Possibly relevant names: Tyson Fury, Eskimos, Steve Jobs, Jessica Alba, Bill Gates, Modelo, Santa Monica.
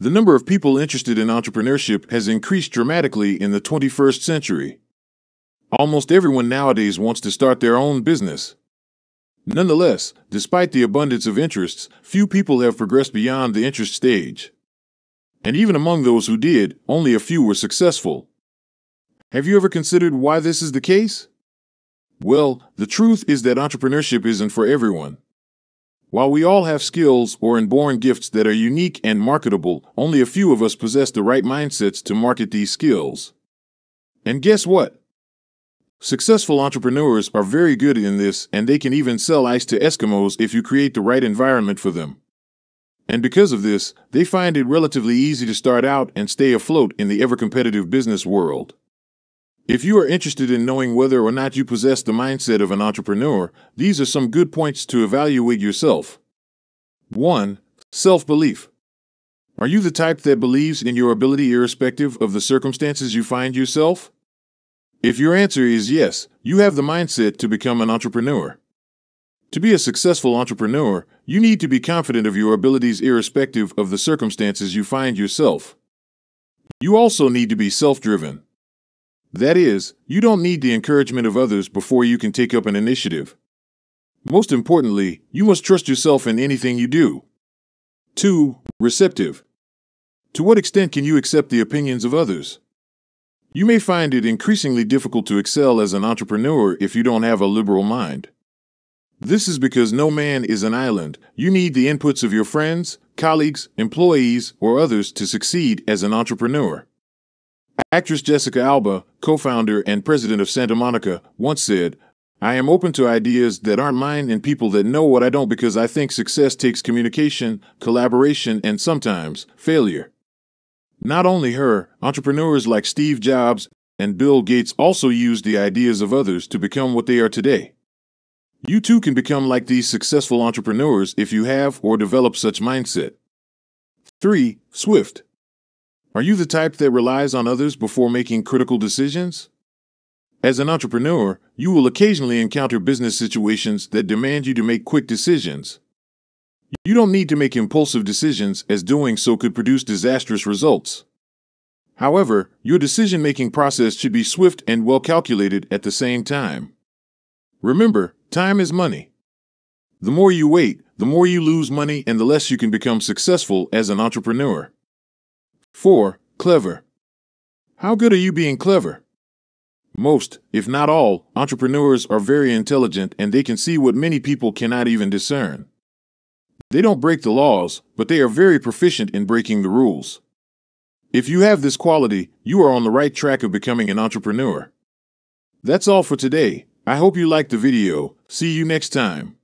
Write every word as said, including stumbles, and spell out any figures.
The number of people interested in entrepreneurship has increased dramatically in the twenty-first century. Almost everyone nowadays wants to start their own business. Nonetheless, despite the abundance of interests, few people have progressed beyond the interest stage. And even among those who did, only a few were successful. Have you ever considered why this is the case? Well, the truth is that entrepreneurship isn't for everyone. While we all have skills or inborn gifts that are unique and marketable, only a few of us possess the right mindsets to market these skills. And guess what? Successful entrepreneurs are very good in this, and they can even sell ice to Eskimos if you create the right environment for them. And because of this, they find it relatively easy to start out and stay afloat in the ever-competitive business world. If you are interested in knowing whether or not you possess the mindset of an entrepreneur, these are some good points to evaluate yourself. one Self-belief. Are you the type that believes in your ability irrespective of the circumstances you find yourself? If your answer is yes, you have the mindset to become an entrepreneur. To be a successful entrepreneur, you need to be confident of your abilities irrespective of the circumstances you find yourself. You also need to be self-driven. That is, you don't need the encouragement of others before you can take up an initiative. Most importantly, you must trust yourself in anything you do. two Receptive. To what extent can you accept the opinions of others? You may find it increasingly difficult to excel as an entrepreneur if you don't have a liberal mind. This is because no man is an island. You need the inputs of your friends, colleagues, employees, or others to succeed as an entrepreneur. Actress Jessica Alba, co-founder and president of Santa Monica, once said, "I am open to ideas that aren't mine and people that know what I don't because I think success takes communication, collaboration, and sometimes failure." Not only her, entrepreneurs like Steve Jobs and Bill Gates also used the ideas of others to become what they are today. You too can become like these successful entrepreneurs if you have or develop such mindset. three Swift. Are you the type that relies on others before making critical decisions? As an entrepreneur, you will occasionally encounter business situations that demand you to make quick decisions. You don't need to make impulsive decisions, as doing so could produce disastrous results. However, your decision-making process should be swift and well calculated at the same time. Remember, time is money. The more you wait, the more you lose money and the less you can become successful as an entrepreneur. four Clever. How good are you being clever? Most, if not all, entrepreneurs are very intelligent and they can see what many people cannot even discern. They don't break the laws, but they are very proficient in breaking the rules. If you have this quality, you are on the right track of becoming an entrepreneur. That's all for today. I hope you liked the video. See you next time.